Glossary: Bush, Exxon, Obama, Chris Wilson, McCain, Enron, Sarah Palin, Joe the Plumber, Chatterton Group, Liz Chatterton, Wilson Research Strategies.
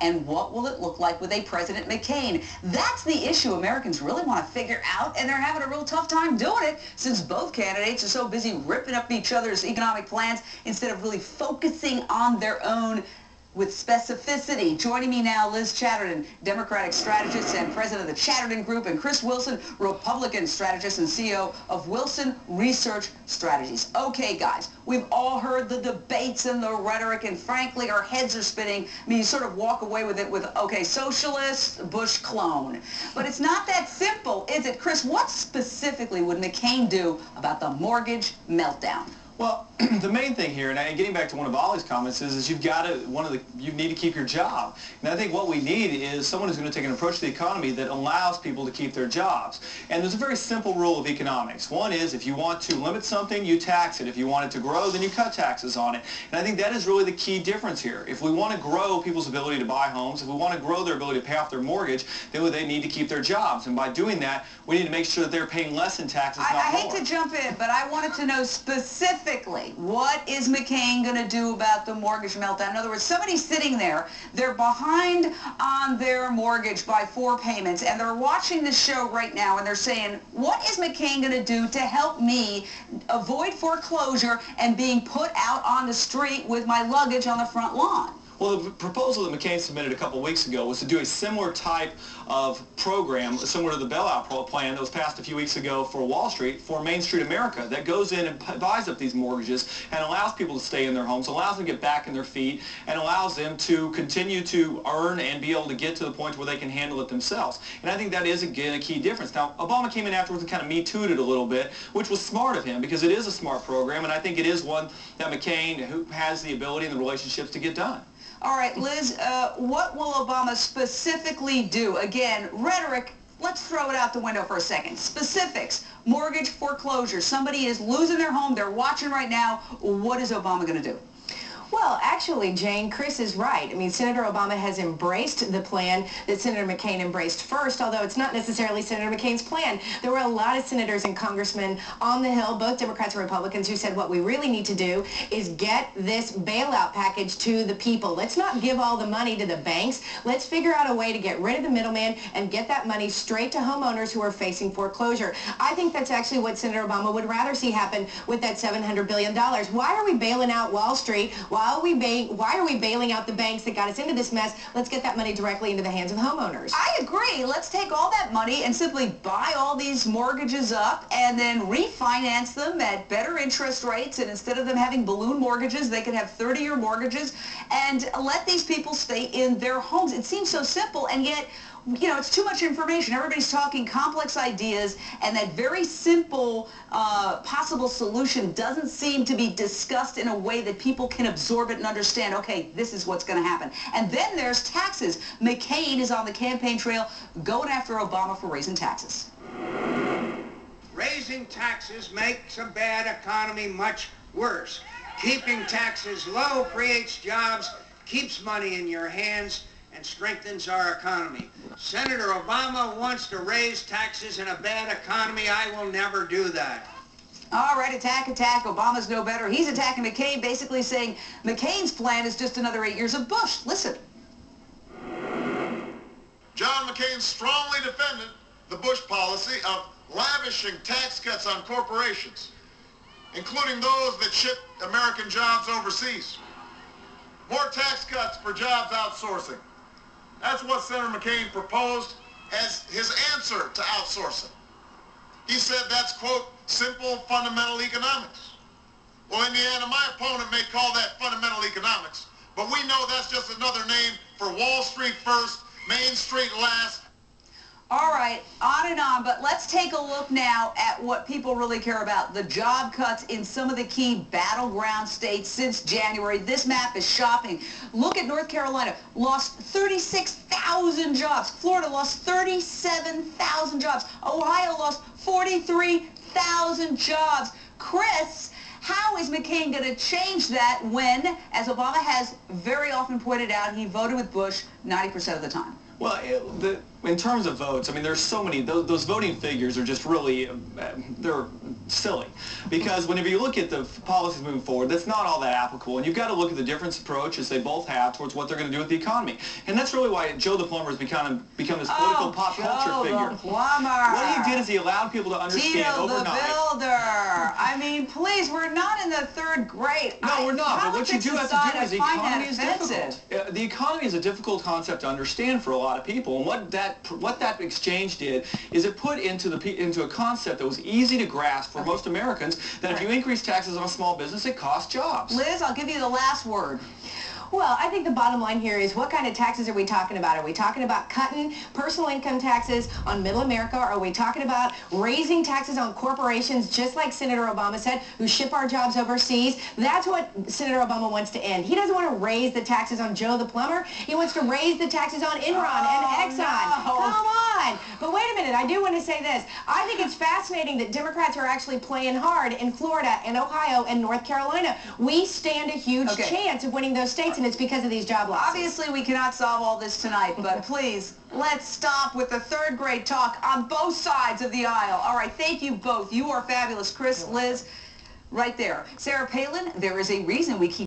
And what will it look like with a President McCain? That's the issue Americans really want to figure out, and they're having a real tough time doing it since both candidates are so busy ripping up each other's economic plans instead of really focusing on their own with specificity. Joining me now, Liz Chatterton, Democratic strategist and president of the Chatterton Group, and Chris Wilson, Republican strategist and CEO of Wilson Research Strategies. Okay, guys, we've all heard the debates and the rhetoric, and frankly, our heads are spinning. I mean, you sort of walk away with it with, okay, socialist, Bush clone. But it's not that simple, is it? Chris, what specifically would McCain do about the mortgage meltdown? Well, the main thing here, and getting back to one of Ollie's comments, is you've got to, you need to keep your job. And I think what we need is someone who's going to take an approach to the economy that allows people to keep their jobs. And there's a very simple rule of economics. One is, if you want to limit something, you tax it. If you want it to grow, then you cut taxes on it. And I think that is really the key difference here. If we want to grow people's ability to buy homes, if we want to grow their ability to pay off their mortgage, then they need to keep their jobs. And by doing that, we need to make sure that they're paying less in taxes, not more. I hate to jump in, but I wanted to know specifically, what is McCain going to do about the mortgage meltdown? In other words, somebody's sitting there, they're behind on their mortgage by 4 payments, and they're watching this show right now, and they're saying, what is McCain going to do to help me avoid foreclosure and being put out on the street with my luggage on the front lawn? Well, the proposal that McCain submitted a couple weeks ago was to do a similar type of program, similar to the bailout plan that was passed a few weeks ago for Wall Street, for Main Street America, that goes in and buys up these mortgages and allows people to stay in their homes, allows them to get back on their feet, and allows them to continue to earn and be able to get to the point where they can handle it themselves. And I think that is, again, a key difference. Now, Obama came in afterwards and kind of me-too'd it a little bit, which was smart of him, because it is a smart program, and I think it is one that McCain, who has the ability and the relationships to get done. All right, Liz, what will Obama specifically do? Again, rhetoric, let's throw it out the window for a second. Specifics, mortgage foreclosure. Somebody is losing their home. They're watching right now. What is Obama going to do? Well, actually, Jane, Chris is right. I mean, Senator Obama has embraced the plan that Senator McCain embraced first, although it's not necessarily Senator McCain's plan. There were a lot of senators and congressmen on the Hill, both Democrats and Republicans, who said what we really need to do is get this bailout package to the people. Let's not give all the money to the banks. Let's figure out a way to get rid of the middleman and get that money straight to homeowners who are facing foreclosure. I think that's actually what Senator Obama would rather see happen with that $700 billion. Why are we bailing out Wall Street? Why are we bailing out the banks that got us into this mess? Let's get that money directly into the hands of homeowners. I agree. Let's take all that money and simply buy all these mortgages up and then refinance them at better interest rates. And instead of them having balloon mortgages, they could have 30-year mortgages and let these people stay in their homes. It seems so simple, and yet, you know, it's too much information. Everybody's talking complex ideas, and that very simple possible solution doesn't seem to be discussed in a way that people can absorb it and understand, okay, this is what's going to happen. And then there's taxes. McCain is on the campaign trail going after Obama for raising taxes. Raising taxes makes a bad economy much worse. Keeping taxes low creates jobs, keeps money in your hands, and strengthens our economy. Senator Obama wants to raise taxes in a bad economy. I will never do that. All right, attack, attack. Obama's no better. He's attacking McCain, basically saying McCain's plan is just another 8 years of Bush. Listen. John McCain strongly defended the Bush policy of lavishing tax cuts on corporations, including those that ship American jobs overseas. More tax cuts for jobs outsourcing. That's what Senator McCain proposed as his answer to outsourcing. He said that's, quote, simple fundamental economics. Well, Indiana, my opponent may call that fundamental economics, but we know that's just another name for Wall Street first, Main Street last. All right, on and on, but let's take a look now at what people really care about, the job cuts in some of the key battleground states since January. This map is shocking. Look at North Carolina, lost 36,000 jobs. Florida lost 37,000 jobs. Ohio lost 43,000 jobs. Chris, how is McCain going to change that when, as Obama has very often pointed out, he voted with Bush 90% of the time? Well, in terms of votes, I mean, there's so many. Those voting figures are just really, they're silly. Because whenever you look at the policies moving forward, that's not all that applicable. And you've got to look at the different approaches they both have towards what they're going to do with the economy. And that's really why Joe the Plumber has become this political pop culture figure. Joe the Plumber. What he did is he allowed people to understand overnight. Tito the Builder. I mean, please, we're not in the third grade. No, we're not. But what you do have to do is the economy is difficult. The economy is a difficult concept to understand for a lot of people. And what that exchange did is it put into a concept that was easy to grasp for most Americans, that if you increase taxes on a small business, it costs jobs. Liz, I'll give you the last word. Well, I think the bottom line here is, what kind of taxes are we talking about? Are we talking about cutting personal income taxes on middle America? Are we talking about raising taxes on corporations, just like Senator Obama said, who ship our jobs overseas? That's what Senator Obama wants to end. He doesn't want to raise the taxes on Joe the Plumber. He wants to raise the taxes on Enron and Exxon. No. Come on! But wait a minute, I do want to say this. I think it's fascinating that Democrats are actually playing hard in Florida and Ohio and North Carolina. We stand a huge chance of winning those states. And it's because of these job losses. Obviously, we cannot solve all this tonight, but please, let's stop with the third grade talk on both sides of the aisle. All right, thank you both. You are fabulous. Chris, Liz, right there. Sarah Palin, there is a reason we keep